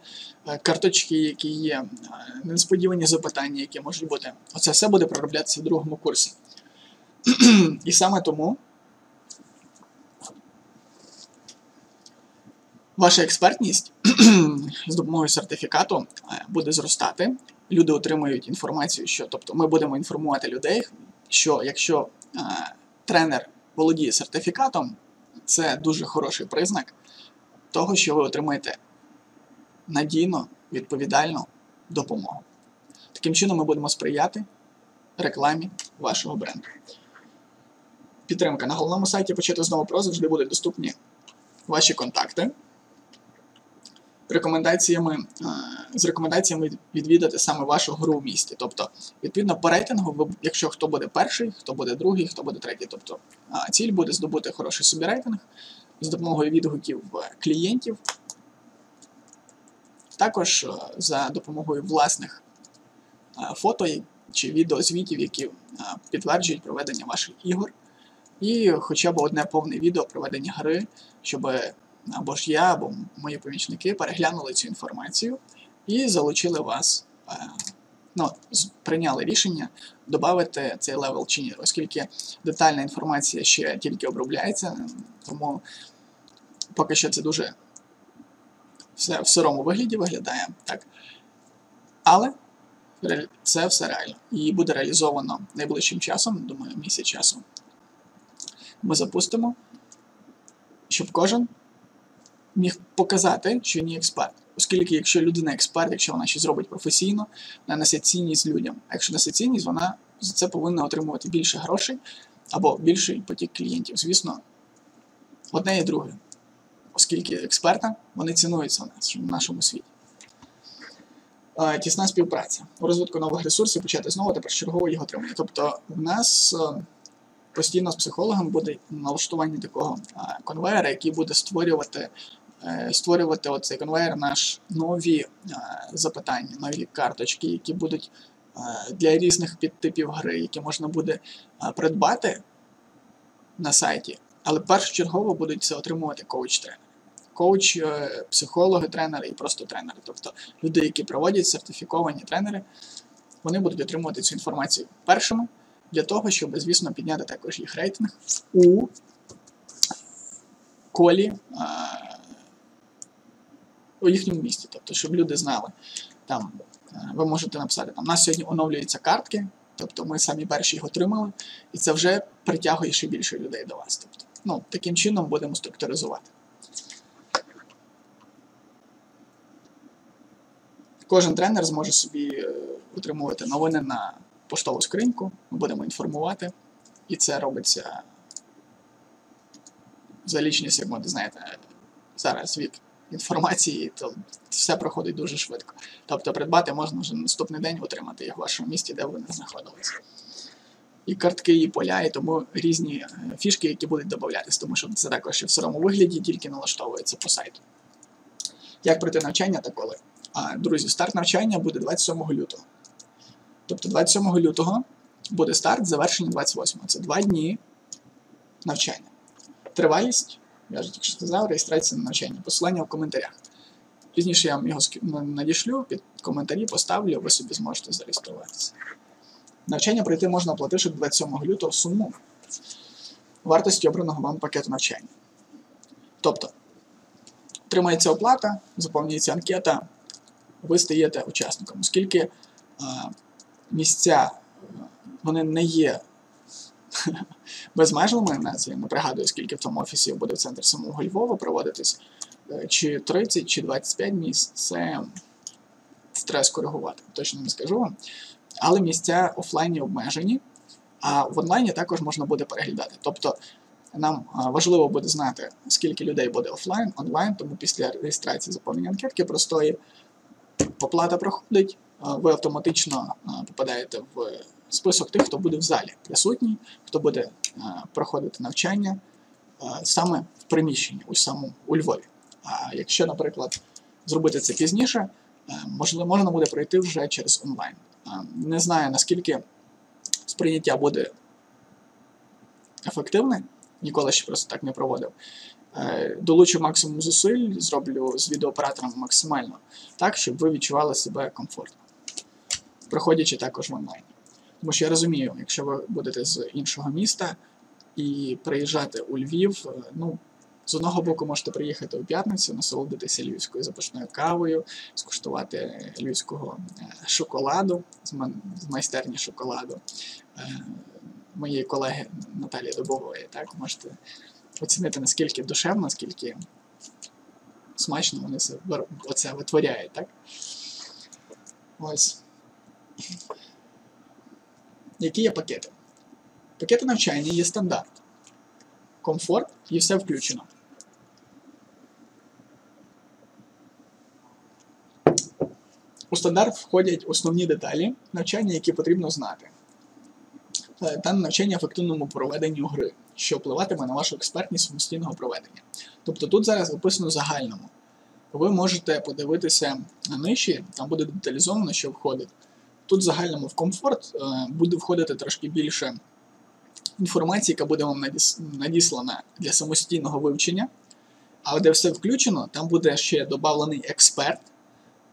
Карточки, які є, несподівані запитання, які можуть бути. Оце все буде пророблятися в другому курсі. І саме тому ваша експертність з допомогою сертифікату буде зростати. Люди отримують інформацію, що, тобто, ми будемо інформувати людей, що якщо е, тренер володіє сертифікатом, це дуже хороший признак того, що ви отримаєте надійну, відповідальну допомогу. Таким чином ми будемо сприяти рекламі вашого бренду. Підтримка. На головному сайті «Почати знову про» завжди будуть доступні ваші контакти. Рекомендаціями, з рекомендаціями відвідати саме вашу гру в місті. Тобто, відповідно по рейтингу, якщо хто буде перший, хто буде другий, хто буде третій. Тобто, ціль буде здобути хороший собі рейтинг з допомогою відгуків клієнтів. Також за допомогою власних фото чи відеозвітів, які підтверджують проведення ваших ігор. І хоча б одне повне відео проведення гри, щоб або ж я, або мої помічники переглянули цю інформацію і залучили вас, ну, прийняли рішення додати цей левел чи ні, оскільки детальна інформація ще тільки обробляється, тому поки що це дуже все в сирому вигляді виглядає, так. Але це все реально і буде реалізовано найближчим часом, думаю, місяць часу. Ми запустимо, щоб кожен міг показати, що він є експерт. Оскільки, якщо людина експерт, якщо вона щось зробить професійно, вона несе цінність людям. А якщо несе цінність, вона за це повинна отримувати більше грошей або більший потік клієнтів. Звісно, одне і друге. Оскільки експерта, вони цінуються в нас, в нашому світі. Тісна співпраця. У розвитку нових ресурсів почати знову та першочергово їх отримання. Тобто, в нас постійно з психологом буде налаштування такого конвейера, який буде створювати створювати оцей конвейер наш нові е, запитання, нові карточки, які будуть е, для різних підтипів гри, які можна буде е, придбати на сайті, але першочергово будуть це отримувати коуч-тренери. Коуч, е, психологи, тренери і просто тренери. Тобто люди, які проводять сертифіковані тренери, вони будуть отримувати цю інформацію першими, для того, щоб, звісно, підняти також їх рейтинг у колі е, у їхньому місті, тобто, щоб люди знали, там, ви можете написати, там, у нас сьогодні оновлюються картки, тобто, ми самі перші їх отримали, і це вже притягує ще більше людей до вас. Тобто, ну, таким чином будемо структуризувати. Кожен тренер зможе собі отримувати новини на поштову скриньку, ми будемо інформувати, і це робиться за лічні сегменти, знаєте, зараз вік інформації, то все проходить дуже швидко. Тобто придбати можна вже на наступний день, отримати їх в вашому місті, де ви не знаходилися. І картки, і поля, і тому різні фішки, які будуть додаватись, тому що це також і в сирому вигляді, тільки налаштовується по сайту. Як пройти навчання та коли? А, друзі, старт навчання буде двадцять сьомого лютого. Тобто двадцять сьомого лютого буде старт, завершення двадцять восьмого. Це два дні навчання. Тривалість, я вже тільки що сказав, реєстрація на навчання. Посилання в коментарях. Пізніше я вам його надішлю, під коментарі поставлю, ви собі зможете зареєструватися. Навчання пройти можна, оплативши двадцять сьомого лютого суму вартості обраного вам пакету навчання. Тобто, отримається оплата, заповнюється анкета, ви стаєте учасником. Оскільки е, місця, вони не є безмежними, я не пригадую, скільки в тому офісі буде в центрі самого Львова проводитись, чи тридцять, чи двадцять п'ять місць, це треба скоригувати, точно не скажу вам. Але місця офлайні обмежені, а в онлайні також можна буде переглядати. Тобто нам важливо буде знати, скільки людей буде офлайн, онлайн, тому після реєстрації заповнення анкетки простої оплата проходить, ви автоматично попадаєте в список тих, хто буде в залі присутній, хто буде проходити навчання саме в приміщенні, у самому у Львові. А якщо, наприклад, зробити це пізніше, можливо, можна буде пройти вже через онлайн. Не знаю, наскільки сприйняття буде ефективне, ніколи ще просто так не проводив. Долучу максимум зусиль, зроблю з відеооператором максимально так, щоб ви відчували себе комфортно, проходячи також в онлайн. Тому що я розумію, якщо ви будете з іншого міста і приїжджати у Львів, ну, з одного боку можете приїхати у п'ятницю, насолодитися львівською запашною кавою, скуштувати львівського шоколаду, з майстерні шоколаду. Мої колеги Наталії Дубової, так, можете оцінити, наскільки душевно, наскільки смачно вони це витворяють, так? Ось. Які є пакети? Пакети навчання є стандарт, комфорт і все включено. У стандарт входять основні деталі навчання, які потрібно знати, та навчання ефективному проведенню гри, що впливатиме на вашу експертність самостійного проведення. Тобто тут зараз описано в загальному. Ви можете подивитися нижче, там буде деталізовано, що входить. Тут в загальному в комфорт буде входити трошки більше інформації, яка буде вам надіслана для самостійного вивчення, а де все включено, там буде ще додавлений експерт,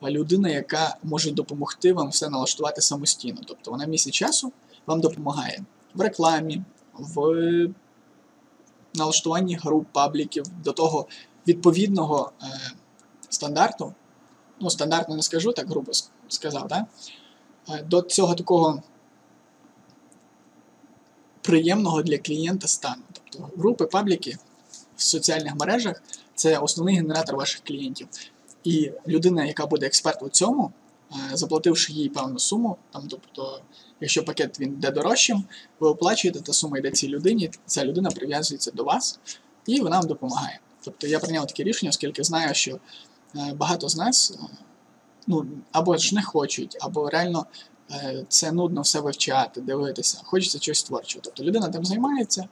людина, яка може допомогти вам все налаштувати самостійно. Тобто вона місяць часу вам допомагає в рекламі, в налаштуванні груп, пабліків, до того відповідного е, стандарту, ну стандартно не скажу, так грубо сказав, да? е, до цього такого приємного для клієнта стану. Тобто групи, пабліки в соціальних мережах – це основний генератор ваших клієнтів. І людина, яка буде експерт у цьому, заплативши їй певну суму, там, тобто, якщо пакет він йде дорожчим, ви оплачуєте, та сума йде цій людині, ця людина прив'язується до вас, і вона вам допомагає. Тобто я прийняв таке рішення, оскільки знаю, що багато з нас ну, або ж не хочуть, або реально це нудно все вивчати, дивитися, хочеться чогось творчого. Тобто людина тим займається,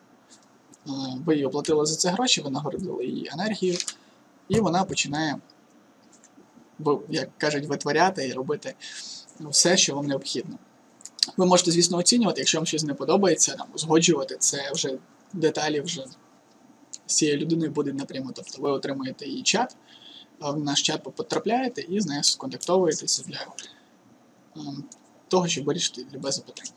ви її оплатили за це гроші, ви нагородили її енергію, і вона починає, як кажуть, витворяти і робити все, що вам необхідно. Ви можете, звісно, оцінювати, якщо вам щось не подобається, там, узгоджувати, це вже деталі вже з цією людиною буде напряму. Тобто ви отримуєте її чат, в наш чат потрапляєте і з нею сконтактовуєтеся для ем, того, щоб вирішити любе запитання.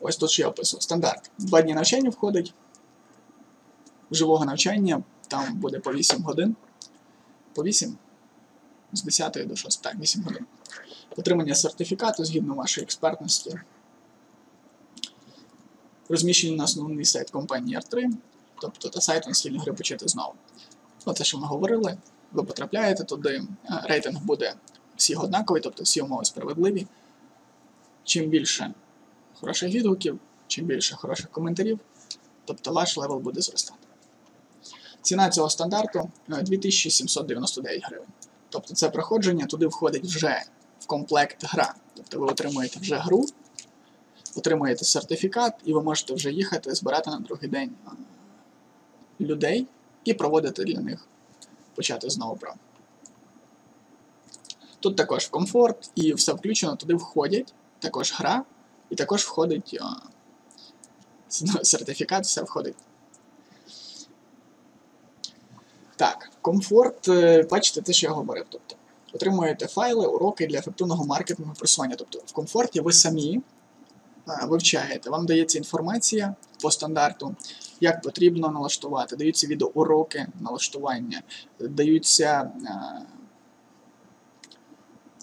Ось тут що я описував. Стандарт. Два дні навчання входить, живого навчання, там буде по вісім годин, по вісім, з десятої до шостої, так, вісім годин. Отримання сертифікату згідно вашої експертності, розміщення на основний сайт компанії ар три, тобто та сайт настільної гри «Почати знову». Оце, що ми говорили, ви потрапляєте туди, рейтинг буде всіх однаковий, тобто всі умови справедливі. Чим більше хороших відгуків, чим більше хороших коментарів, тобто ваш левел буде зростати. Ціна цього стандарту дві тисячі сімсот дев'яносто дев'ять гривень. Тобто це проходження, туди входить вже в комплект гра. Тобто ви отримуєте вже гру, отримуєте сертифікат, і ви можете вже їхати, збирати на другий день людей і проводити для них почати знову про. Тут також в комфорт і все включено, туди входять також гра, і також входить о, сертифікат, все входить. Так, комфорт, бачите, те, що я говорив. Тобто, отримуєте файли, уроки для ефективного маркетингу і просування. Тобто, в комфорті ви самі а, вивчаєте, вам дається інформація по стандарту, як потрібно налаштувати, даються відеоуроки налаштування, даються а,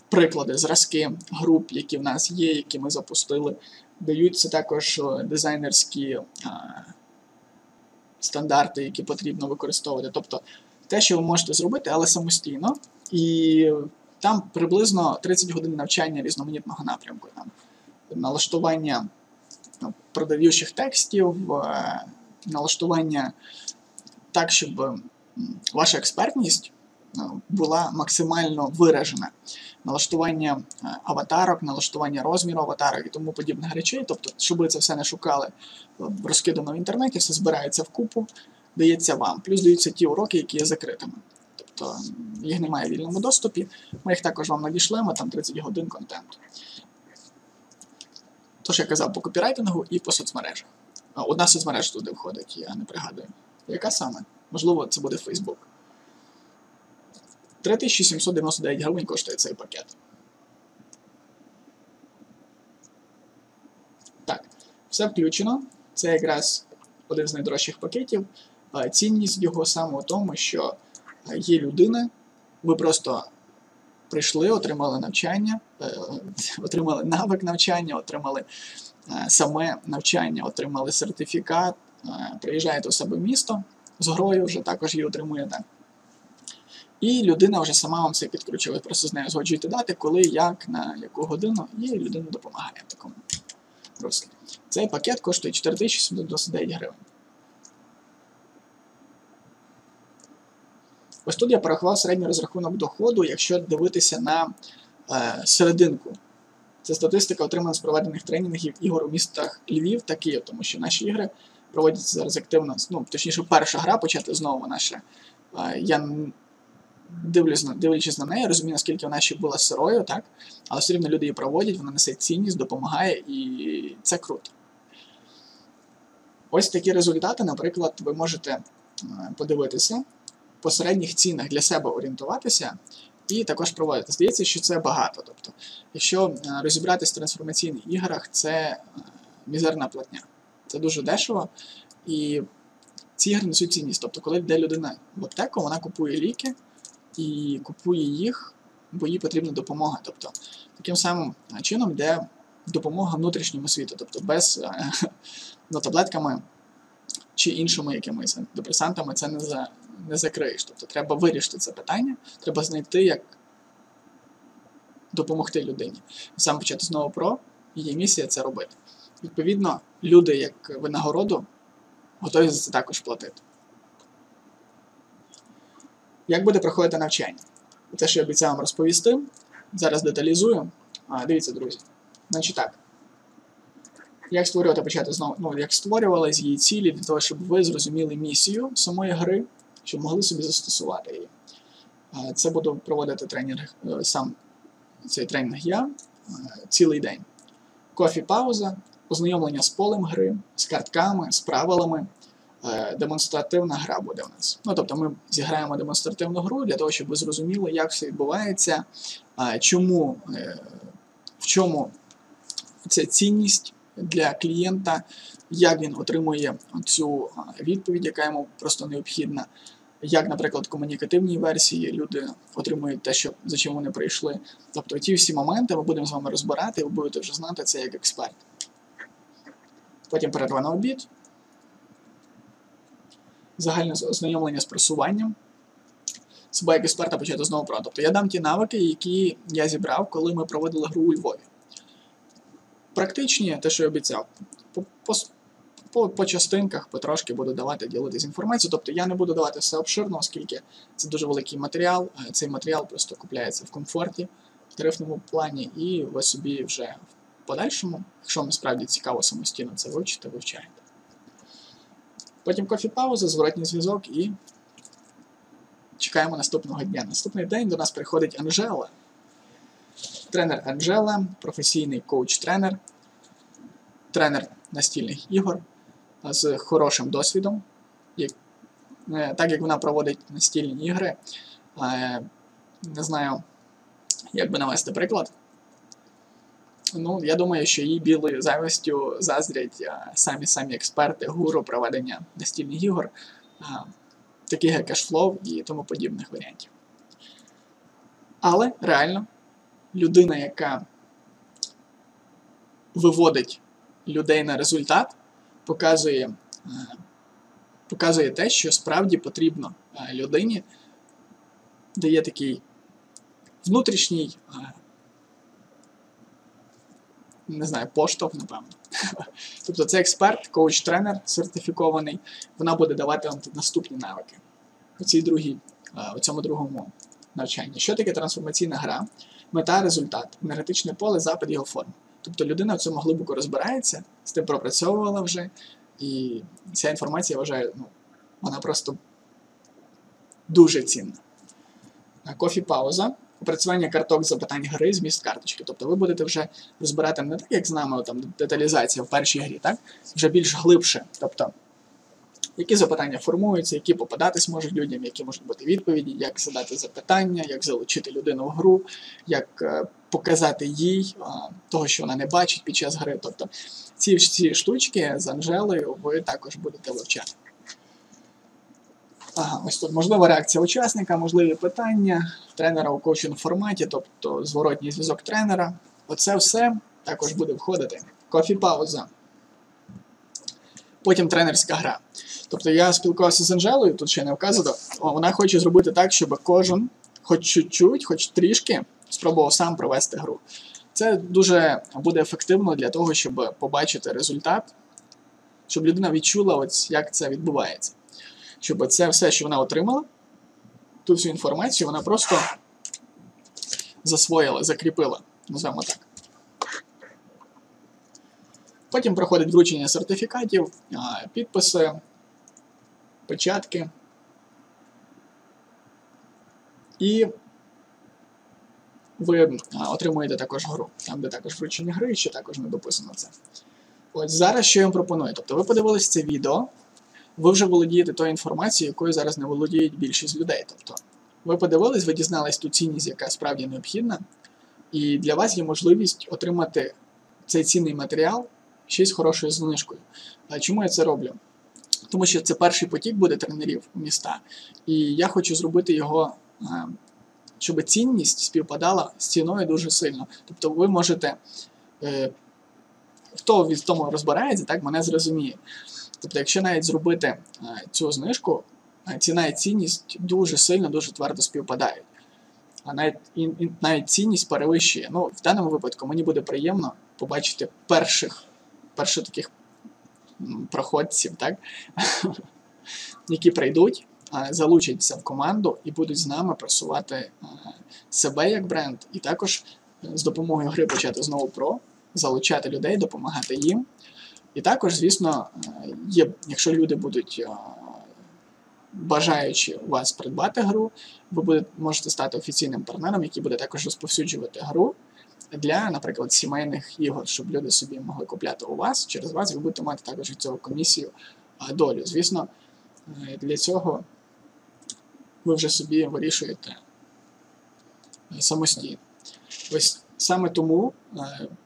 приклади, зразки груп, які в нас є, які ми запустили, даються також дизайнерські а, стандарти, які потрібно використовувати. Тобто, те, що ви можете зробити, але самостійно. І там приблизно тридцять годин навчання різноманітного напрямку. Там налаштування продаваючих текстів, налаштування так, щоб ваша експертність була максимально виражена. Налаштування аватарок, налаштування розміру аватарок і тому подібних речей. Тобто, щоб ви це все не шукали розкидано в інтернеті, все збирається в купу, дається вам. Плюс даються ті уроки, які є закритими. Тобто, їх немає в вільному доступі. Ми їх також вам надішлемо, там тридцять годин контенту. Тож, я казав, по копірайтингу і по соцмережах. Одна соцмережа туди входить, я не пригадую. Яка саме? Можливо, це буде Facebook. три тисячі сімсот дев'яносто дев'ять гривень коштує цей пакет. Так, все включено. Це якраз один з найдорожчих пакетів. Цінність його саме у тому, що є людина, ви просто прийшли, отримали навчання, отримали навик навчання, отримали саме навчання, отримали сертифікат, приїжджаєте у себе в місто з грою, вже також її отримуєте. І людина вже сама вам все підключила. Просто з нею згоджуєте дати, коли, як, на яку годину, і людина допомагає в такому руслі. Цей пакет коштує чотири тисячі сімсот дев'яносто дев'ять гривень. Ось тут я порахував середній розрахунок доходу, якщо дивитися на е, серединку. Це статистика, отримана з проведених тренінгів ігор у містах Львів та Київ, тому що наші ігри проводяться зараз активно, ну, точніше, перша гра, почати знову наша. Е, я Дивлюсь, дивлячись на неї, розумію, наскільки вона ще була сирою, так? Але все рівно люди її проводять, вона несе цінність, допомагає, і це круто. Ось такі результати, наприклад, ви можете подивитися, по середніх цінах для себе орієнтуватися і також проводити. Здається, що це багато. Тобто, якщо розібратися в трансформаційних іграх, це мізерна платня. Це дуже дешево, і ці ігри несуть цінність. Тобто, коли йде людина в аптеку, вона купує ліки, і купує їх, бо їй потрібна допомога. Тобто, таким самим чином йде допомога внутрішньому світу, тобто без ну, таблетками чи іншими якимись антидепресантами це не, за, не закриєш. Тобто треба вирішити це питання, треба знайти, як допомогти людині. Саме почати знову про, її місія це робити. Відповідно, люди, як винагороду, готові за це також платити. Як буде проходити навчання? Те, що я обіцяв вам розповісти, зараз деталізую. А, дивіться, друзі. Значить так. Як створювати, почати знову, ну, як створювалися її цілі, для того, щоб ви зрозуміли місію самої гри, щоб могли собі застосувати її. Це буду проводити тренінг, сам цей тренінг я цілий день. Кофі-пауза, ознайомлення з полем гри, з картками, з правилами. Демонстративна гра буде в нас. Ну, тобто ми зіграємо демонстративну гру для того, щоб ви зрозуміли, як все відбувається, чому, в чому ця цінність для клієнта, як він отримує цю відповідь, яка йому просто необхідна, як, наприклад, в комунікативній версії люди отримують те, що, за чим вони прийшли. Тобто ті всі моменти ми будемо з вами розбирати, ви будете вже знати це як експерт. Потім перерва на обід. Загальне ознайомлення з просуванням, себе як експерта почати знову про. Тобто я дам ті навики, які я зібрав, коли ми проводили гру у Львові. Практичні, те, що я обіцяв, по, по частинках потрошки буду давати ділитися інформацією. Тобто я не буду давати все обширно, оскільки це дуже великий матеріал. Цей матеріал просто купляється в комфорті, в тарифному плані, і ви собі вже в подальшому, якщо вам насправді цікаво самостійно це вивчити, вивчаєте. Потім кофі-пауза, зворотній зв'язок і чекаємо наступного дня. Наступний день до нас приходить Анжела. Тренер Анжела, професійний коуч-тренер, тренер настільних ігор з хорошим досвідом. І, так як вона проводить настільні ігри, не знаю, як би навести приклад. Ну, я думаю, що їй білою завістю заздрять самі-самі експерти, гуру проведення настільних ігор, таких як кешфлоу і тому подібних варіантів. Але реально, людина, яка виводить людей на результат, показує, показує те, що справді потрібно людині, дає такий внутрішній, не знаю, поштовх, напевно. Тобто це експерт, коуч-тренер сертифікований, вона буде давати вам наступні навики у цій другій, у цьому другому навчанні. Що таке трансформаційна гра? Мета, результат, енергетичне поле, запит, його форма. Тобто людина в цьому глибоко розбирається, з тим пропрацьовувала вже, і ця інформація, я вважаю, ну, вона просто дуже цінна. Кофі-пауза, опрацювання карток запитань гри, зміст карточки. Тобто ви будете вже розбирати не так, як з нами, там, деталізація в першій грі, так? Вже більш глибше. Тобто, які запитання формуються, які попадатись можуть людям, які можуть бути відповіді, як задати запитання, як залучити людину в гру, як е, показати їй е, того, що вона не бачить під час гри. Тобто ці, ці штучки з Анжелою ви також будете вивчати. Ага, ось тут можлива реакція учасника, можливі питання, тренера у коучинг форматі, тобто зворотній зв'язок тренера. Оце все також буде входити. Кофі-пауза. Потім тренерська гра. Тобто я спілкувався з Анжелою, тут ще не вказано, вона хоче зробити так, щоб кожен хоч чуть-чуть, хоч трішки спробував сам провести гру. Це дуже буде ефективно для того, щоб побачити результат, щоб людина відчула, ось, як це відбувається. Щоб це все, що вона отримала, ту всю інформацію вона просто засвоїла, закріпила, називаємо так. Потім проходить вручення сертифікатів, підписи, печатки. І ви отримуєте також гру. Там, де також вручення гри, ще також не дописано це. Ось зараз що я вам пропоную. Тобто ви подивились це відео, ви вже володієте тою інформацією, якою зараз не володіють більшість людей. Тобто ви подивились, ви дізнались ту цінність, яка справді необхідна, і для вас є можливість отримати цей цінний матеріал ще з хорошою знижкою. Чому я це роблю? Тому що це перший потік буде тренерів у міста, і я хочу зробити його, щоб цінність співпадала з ціною дуже сильно. Тобто ви можете, хто в тому розбирається, так, мене зрозуміє. Тобто якщо навіть зробити цю знижку, ціна і цінність дуже сильно, дуже твердо співпадають. А навіть, навіть цінність перевищує. Ну, в даному випадку мені буде приємно побачити перших, перших таких проходців, так? які прийдуть, залучаться в команду і будуть з нами просувати себе як бренд. І також з допомогою гри «Почати знову про» залучати людей, допомагати їм. І також, звісно, є, якщо люди будуть бажаючи вас придбати гру, ви будете, можете стати офіційним партнером, який буде також розповсюджувати гру для, наприклад, сімейних ігор, щоб люди собі могли купляти у вас, через вас ви будете мати також від цього комісію долю. Звісно, для цього ви вже собі вирішуєте самостійно. Ось саме тому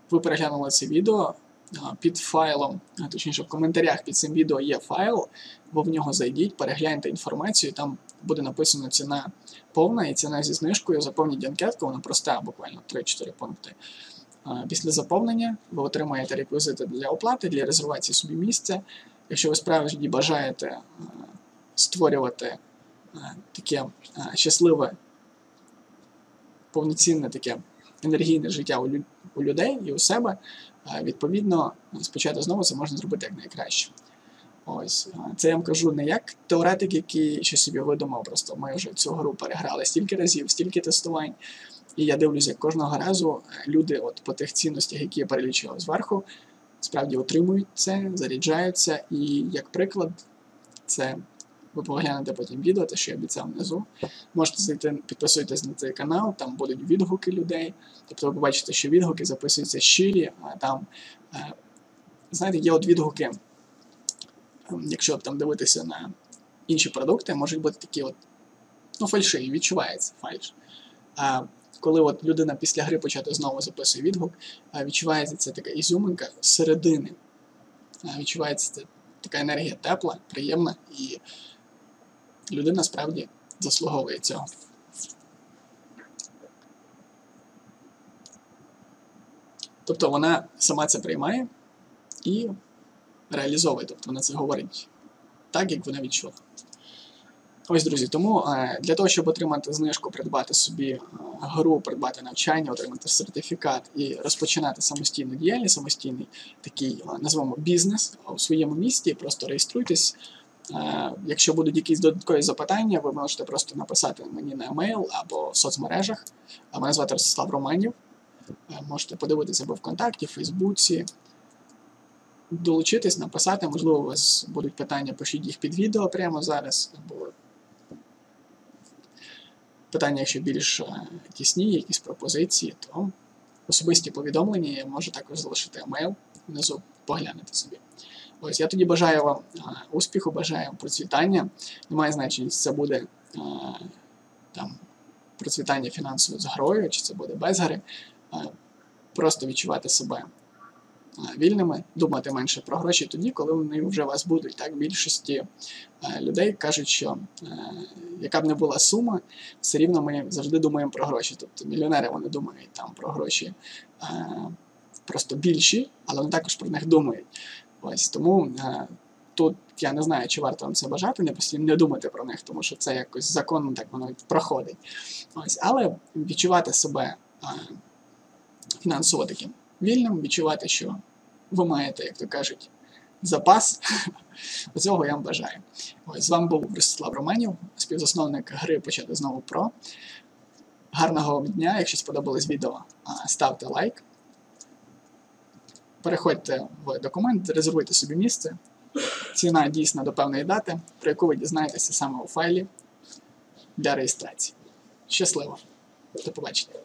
ви переглянули це відео. Під файлом, точніше в коментарях під цим відео є файл, ви в нього зайдіть, перегляньте інформацію, там буде написано ціна повна і ціна зі знижкою, заповніть анкетку, вона проста, буквально три-чотири пункти. Після заповнення ви отримаєте реквізити для оплати, для резервації собі місця. Якщо ви справді бажаєте створювати таке щасливе, повноцінне таке енергійне життя у людей і у себе, відповідно, спочатку знову це можна зробити як найкраще. Ось це я вам кажу не як теоретик, який щось собі видумав. Просто ми вже цю гру переграли стільки разів, стільки тестувань. І я дивлюся, як кожного разу люди от по тих цінностях, які я перелічував зверху, справді отримують це, заряджаються. І як приклад, це ви поглянете потім відео, те, що я обіцяв внизу. Можете зайти, підписуйтесь на цей канал, там будуть відгуки людей. Тобто ви побачите, що відгуки записуються щирі, а там, знаєте, є от відгуки, якщо там дивитися на інші продукти, можуть бути такі от, ну, фальшиві, відчувається фальш. А коли от людина після гри почати знову записує відгук, відчувається ця така ізюминка середини. Відчувається ця така енергія тепла, приємна, і людина справді заслуговує цього. Тобто вона сама це приймає і реалізовує, тобто вона це говорить так, як вона відчула. Ось, друзі, тому для того, щоб отримати знижку, придбати собі гру, придбати навчання, отримати сертифікат і розпочинати самостійну діяльність, самостійний такий, назвемо, бізнес у своєму місті, просто реєструйтесь. Якщо будуть якісь додаткові запитання, ви можете просто написати мені на емейл або в соцмережах. Мене звати Ростислав Романів. Можете подивитися або ВКонтакті, Фейсбуці. Долучитись, написати, можливо, у вас будуть питання, пишіть їх під відео прямо зараз, або питання, якщо більш тісні, якісь пропозиції, то особисті повідомлення я можу також залишити емейл внизу, поглянути собі. Ось, я тоді бажаю вам успіху, бажаю вам процвітання. Немає значення, чи це буде там процвітання фінансово з грою, чи це буде без гри. Просто відчувати себе вільними, думати менше про гроші тоді, коли вони вже у вас будуть. Так, більшості людей кажуть, що яка б не була сума, все рівно ми завжди думаємо про гроші. Тобто мільйонери, вони думають там про гроші просто більші, але вони також про них думають. Ось, тому тут я не знаю, чи варто вам це бажати, не постійно не думати про них, тому що це якось законно так воно проходить. Ось, але відчувати себе фінансово таким вільним, відчувати, що ви маєте, як то кажуть, запас. Цього я вам бажаю. Ось, з вами був Ростислав Романів, співзасновник гри «Почати знову про». Гарного вам дня, якщо сподобалось відео, ставте лайк. Переходьте в документ, резервуйте собі місце. Ціна дійсна до певної дати, про яку ви дізнаєтеся саме у файлі для реєстрації. Щасливо! До побачення!